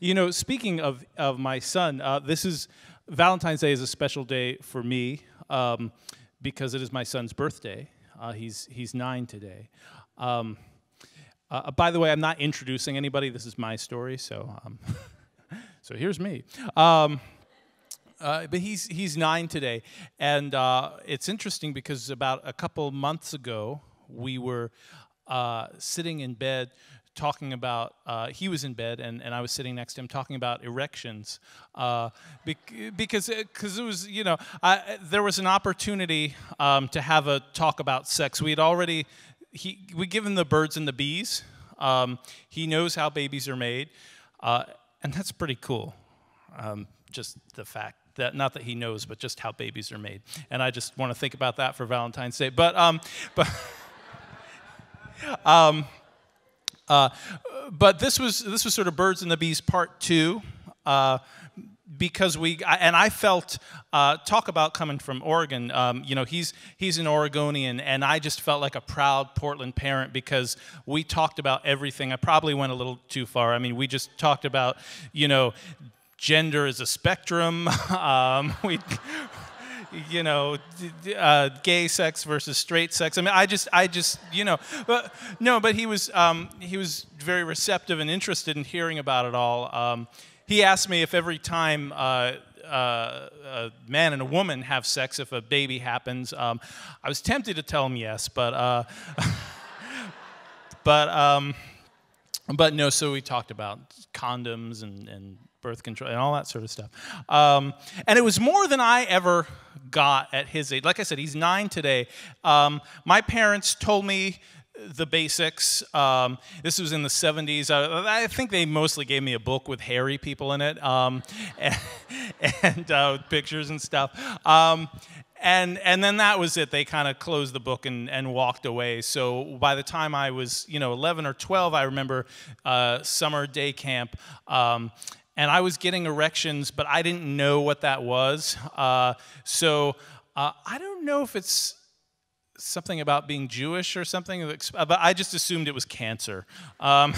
You know, speaking of my son, this is, Valentine's Day is a special day for me because it is my son's birthday. He's 9 today. By the way, I'm not introducing anybody. This is my story, so so here's me. But he's 9 today, and it's interesting because about a couple months ago, we were sitting in bed talking about, he was in bed and I was sitting next to him talking about erections because it was, you know, there was an opportunity to have a talk about sex. We had already, we give him the birds and the bees. He knows how babies are made, and that's pretty cool, just the fact. That, not that he knows, but just how babies are made. And I just want to think about that for Valentine's Day. But this was sort of Birds and the Bees Part 2, because I felt, talk about coming from Oregon, you know, he's an Oregonian, and I just felt like a proud Portland parent because we talked about everything. I probably went a little too far. I mean, we just talked about, you know, gender is a spectrum. You know, gay sex versus straight sex. I mean, I just, you know, but no. But he was very receptive and interested in hearing about it all. He asked me if every time a man and a woman have sex, if a baby happens. I was tempted to tell him yes, but but no. So we talked about condoms and birth control, and all that sort of stuff. And it was more than I ever got at his age. Like I said, he's 9 today. My parents told me the basics. This was in the 70s. I think they mostly gave me a book with hairy people in it, and pictures and stuff. And then that was it. They kind of closed the book and walked away. So by the time I was, you know, 11 or 12, I remember summer day camp. And I was getting erections, but I didn't know what that was. So I don't know if it's something about being Jewish or something, but I just assumed it was cancer. And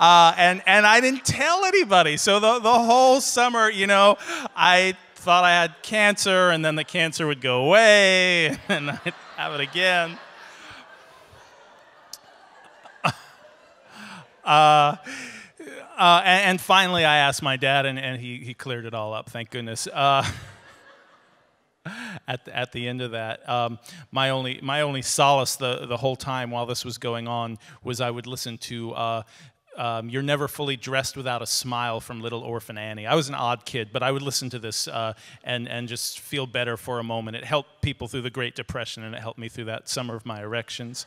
I didn't tell anybody. So the whole summer, you know, I thought I had cancer, and then the cancer would go away, and I'd have it again. And finally, I asked my dad, and he cleared it all up, thank goodness. At the end of that, my only solace the whole time while this was going on was I would listen to "You're Never Fully Dressed Without a Smile" from Little Orphan Annie. I was an odd kid, but I would listen to this and just feel better for a moment. It helped people through the Great Depression, and it helped me through that summer of my erections.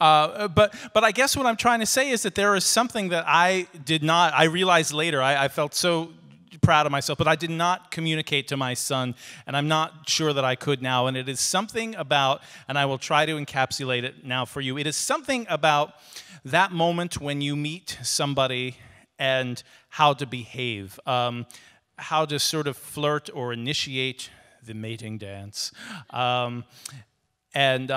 But I guess what I'm trying to say is that there is something that I realized later, I felt so proud of myself, but I did not communicate to my son, and I'm not sure that I could now, and it is something about, and I will try to encapsulate it now for you, it is something about that moment when you meet somebody and how to behave, how to sort of flirt or initiate the mating dance. And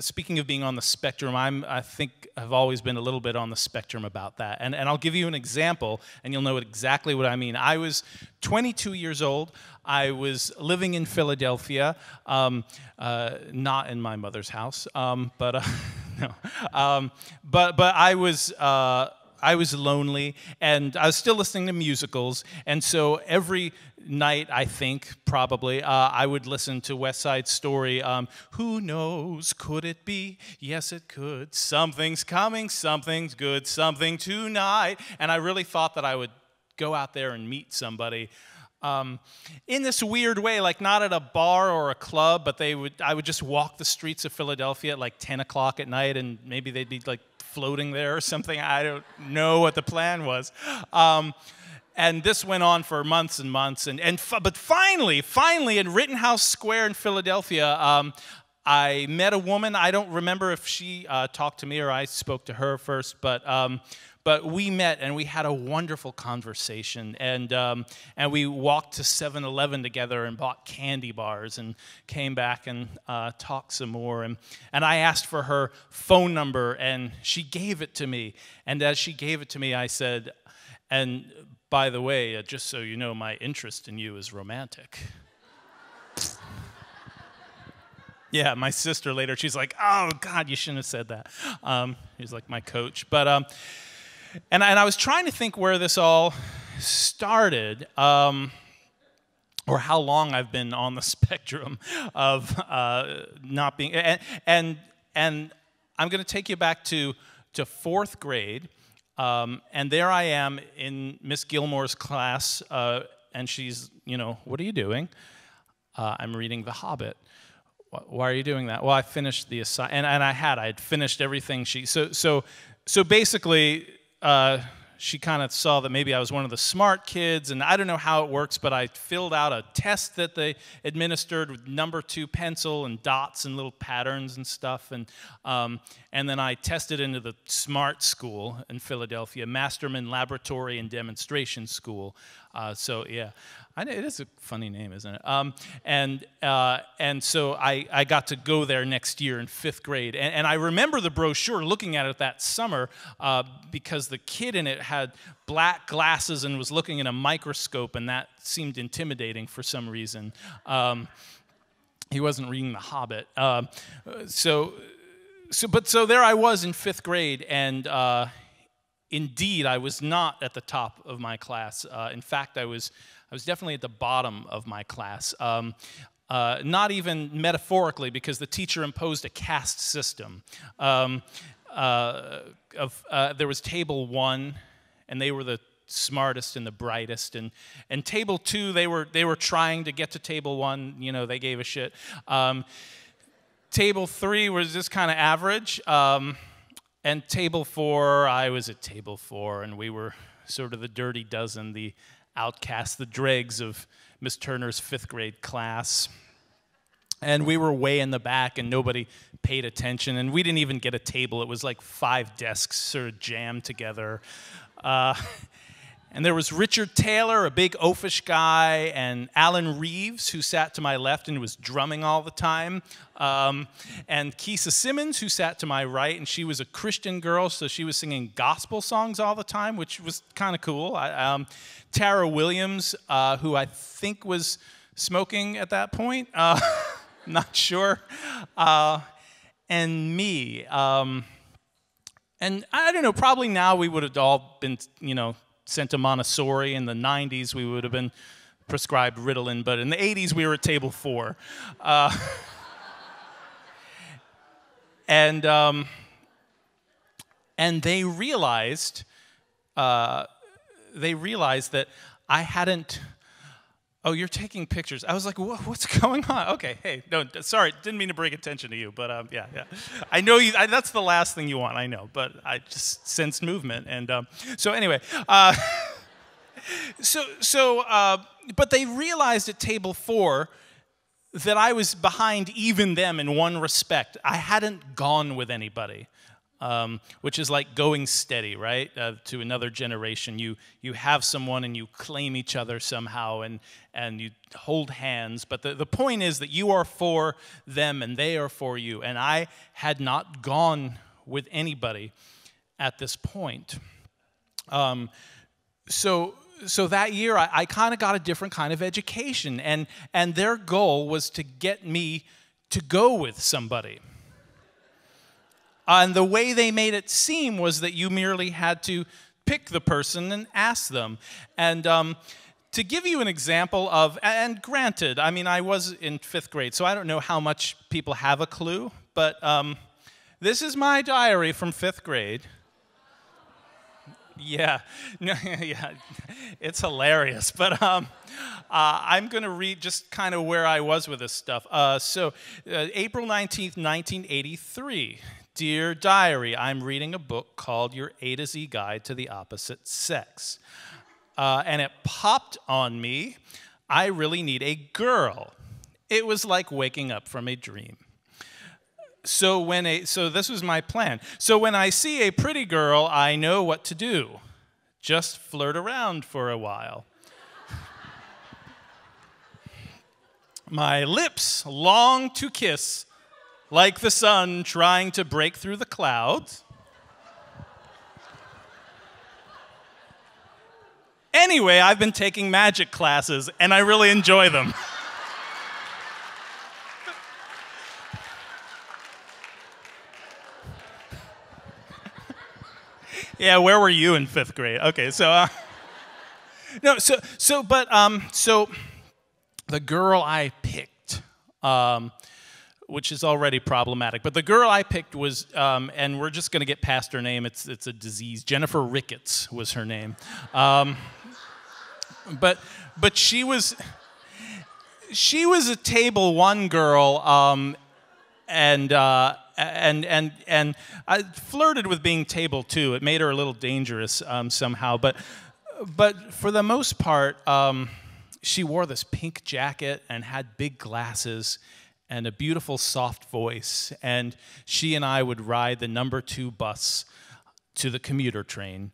speaking of being on the spectrum, I think I've always been a little bit on the spectrum about that. And I'll give you an example, and you'll know exactly what I mean. I was 22 years old. I was living in Philadelphia, not in my mother's house, no. But I was lonely, and I was still listening to musicals, and so every night, I think, probably, I would listen to West Side Story. Who knows, could it be? Yes, it could. Something's coming, something's good, something tonight. And I really thought that I would go out there and meet somebody. In this weird way, like not at a bar or a club, but I would just walk the streets of Philadelphia at like 10 o'clock at night, and maybe they'd be like floating there or something. I don't know what the plan was. And this went on for months and months. But finally, in Rittenhouse Square in Philadelphia, I met a woman. I don't remember if she talked to me or I spoke to her first, but we met and we had a wonderful conversation, and we walked to 7-Eleven together and bought candy bars and came back and talked some more, and I asked for her phone number and she gave it to me, and as she gave it to me I said, "And by the way, just so you know, my interest in you is romantic." Yeah, my sister later, she's like, "Oh God, you shouldn't have said that." He's like my coach, but and I was trying to think where this all started, or how long I've been on the spectrum of not being. And I'm going to take you back to fourth grade, and there I am in Miss Gilmore's class, and she's, you know, "What are you doing?" "I'm reading The Hobbit." "Why are you doing that?" "Well, I finished the assignment," and I had finished everything she, so basically she kind of saw that maybe I was one of the smart kids, and I don't know how it works, but I filled out a test that they administered with #2 pencil and dots and little patterns and stuff, and then I tested into the smart school in Philadelphia, Masterman Laboratory and Demonstration School. So yeah, it is a funny name, isn't it? And so I got to go there next year in fifth grade, and I remember the brochure, looking at it that summer, because the kid in it had black glasses and was looking in a microscope, and that seemed intimidating for some reason. He wasn't reading The Hobbit, so there I was in fifth grade, and. Indeed, I was not at the top of my class. In fact, I was definitely at the bottom of my class. Not even metaphorically, because the teacher imposed a caste system. There was table 1, and they were the smartest and the brightest, and table 2, they were trying to get to table 1. You know, they gave a shit. Table 3 was just kind of average. And table 4, I was at table 4, and we were sort of the dirty dozen, the outcasts, the dregs of Miss Turner's fifth grade class. And we were way in the back, and nobody paid attention, and we didn't even get a table. It was like 5 desks sort of jammed together. And there was Richard Taylor, a big oafish guy, and Alan Reeves, who sat to my left and was drumming all the time, and Kisa Simmons, who sat to my right, and she was a Christian girl, so she was singing gospel songs all the time, which was kind of cool. Tara Williams, who I think was smoking at that point, not sure, and me. And I don't know, probably now we would have all been, you know, sent to Montessori. In the 90s, we would have been prescribed Ritalin, but in the 80s, we were at table 4. And they realized that I hadn't. "Oh, you're taking pictures." I was like, "What's going on?" "Okay, hey, no, sorry, didn't mean to bring attention to you, but yeah. I know you. That's the last thing you want, I know, but I just sense movement." And so anyway, but they realized at table 4 that I was behind even them in one respect. I hadn't gone with anybody. Which is like going steady, right? To another generation, you have someone and you claim each other somehow, and you hold hands. But the point is that you are for them and they are for you. And I had not gone with anybody at this point. So that year, I kind of got a different kind of education, and their goal was to get me to go with somebody. And the way they made it seem was that you merely had to pick the person and ask them. And to give you an example of, and granted, I mean, I was in fifth grade, so I don't know how much people have a clue, but this is my diary from fifth grade. Yeah, yeah, it's hilarious, but I'm going to read just kind of where I was with this stuff. April 19th, 1983. "Dear Diary, I'm reading a book called Your A to Z Guide to the Opposite Sex. And it popped on me, I really need a girl. It was like waking up from a dream. So this was my plan. So when I see a pretty girl, I know what to do. Just flirt around for a while. My lips long to kiss, like the sun trying to break through the clouds. Anyway, I've been taking magic classes, and I really enjoy them. Yeah, where were you in fifth grade? Okay, so so the girl I picked, which is already problematic, but the girl I picked was, and we're just gonna get past her name. It's a disease. Jennifer Ricketts was her name, but she was a table one girl, and I flirted with being table two. It made her a little dangerous somehow, but for the most part, she wore this pink jacket and had big glasses and a beautiful soft voice, and she and I would ride the number 2 bus to the commuter train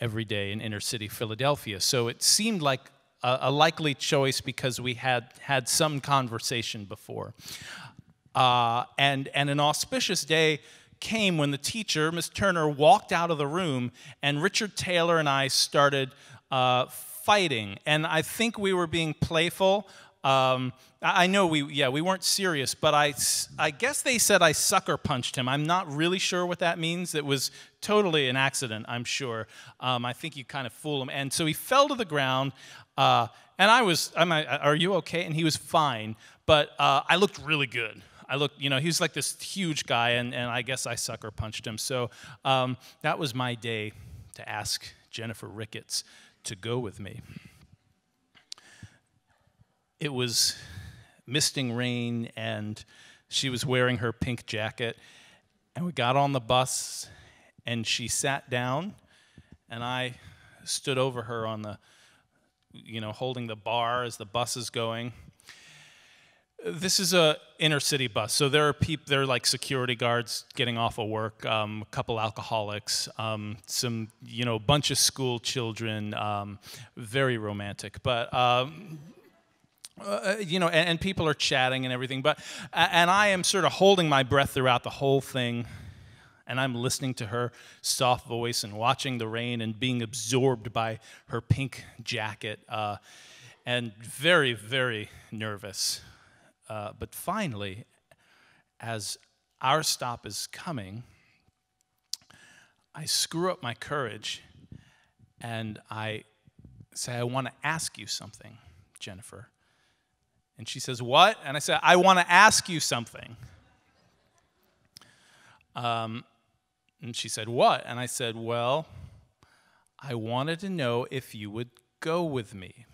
every day in inner city Philadelphia. So it seemed like a likely choice because we had some conversation before. And an auspicious day came when the teacher, Miss Turner, walked out of the room, and Richard Taylor and I started fighting. And I think we were being playful. I know we weren't serious, but I guess they said I sucker punched him. I'm not really sure what that means. It was totally an accident, I'm sure. I think you kind of fool him. And so he fell to the ground, and are you okay? And he was fine, but I looked really good. I looked, you know, he was like this huge guy, and I guess I sucker punched him. So that was my day to ask Jennifer Ricketts to go with me. It was misting rain, and she was wearing her pink jacket, and we got on the bus, and she sat down, and I stood over her on the, you know, holding the bar as the bus is going. This is a inner city bus, so there are people, there are like security guards getting off of work, a couple alcoholics, some, you know, bunch of school children, very romantic, but. You know, and people are chatting and everything, but and I am sort of holding my breath throughout the whole thing, and I'm listening to her soft voice and watching the rain and being absorbed by her pink jacket, and very, very nervous. But finally, as our stop is coming, I screw up my courage, and I say, "I want to ask you something, Jennifer." And she says, "What?" And I said, "I want to ask you something." And she said, "What?" And I said, "Well, I wanted to know if you would go with me."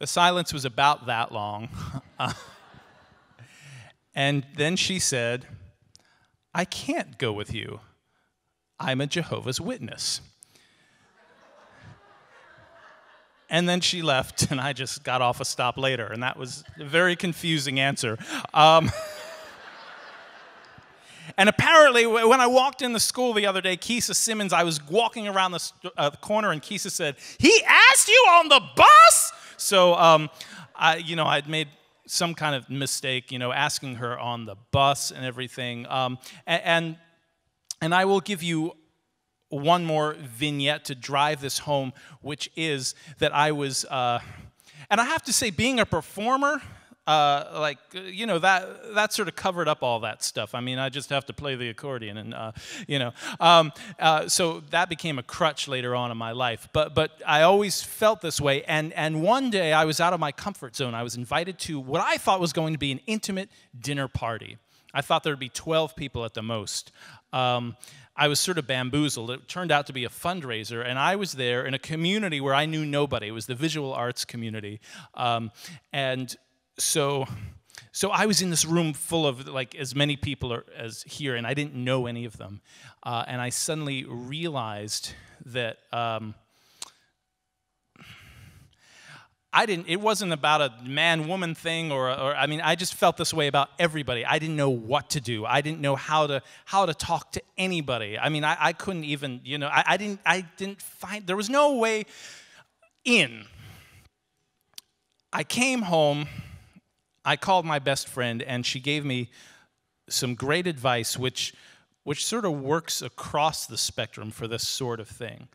The silence was about that long. And then she said, "I can't go with you. I'm a Jehovah's Witness." And then she left, and I just got off a stop later, and that was a very confusing answer. And apparently, when I walked in the school the other day, Kisa Simmons, I was walking around the corner, and Kisa said, "He asked you on the bus?" So, you know, I'd made some kind of mistake, you know, asking her on the bus and everything, and I will give you one more vignette to drive this home, which is that I was, and I have to say, being a performer, like, you know, that sort of covered up all that stuff. I mean, I just have to play the accordion, and, you know. So that became a crutch later on in my life. But I always felt this way, and one day I was out of my comfort zone. I was invited to what I thought was going to be an intimate dinner party. I thought there'd be 12 people at the most. I was sort of bamboozled. It turned out to be a fundraiser, and I was there in a community where I knew nobody. It was the visual arts community. And so I was in this room full of like as many people as here, and I didn't know any of them. And I suddenly realized that it wasn't about a man-woman thing, or I mean, I just felt this way about everybody. I didn't know what to do. I didn't know how to talk to anybody. I mean, I couldn't even, you know, I didn't find, there was no way in. I came home, I called my best friend, and she gave me some great advice, which sort of works across the spectrum for this sort of thing.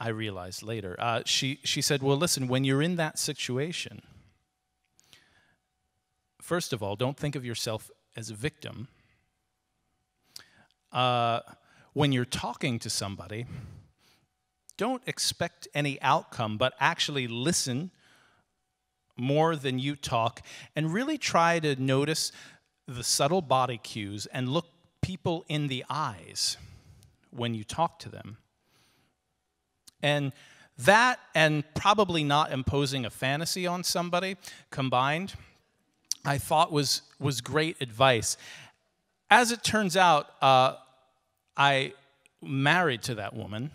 I realized later. She said, well, listen, when you're in that situation, first of all, don't think of yourself as a victim. When you're talking to somebody, don't expect any outcome, but actually listen more than you talk, and really try to notice the subtle body cues and look people in the eyes when you talk to them. And that, and probably not imposing a fantasy on somebody combined, I thought was great advice. As it turns out, I married to that woman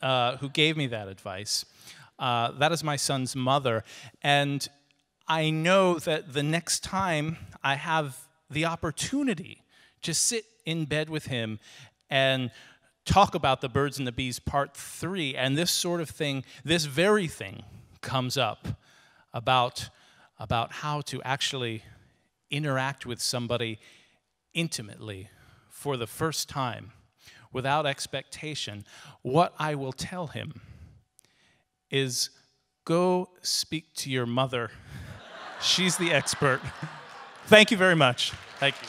who gave me that advice. That is my son's mother. And I know that the next time I have the opportunity to sit in bed with him and talk about The Birds and the Bees Part 3, and this sort of thing, this very thing comes up about how to actually interact with somebody intimately for the first time without expectation. What I will tell him is, go speak to your mother. She's the expert. Thank you very much. Thank you.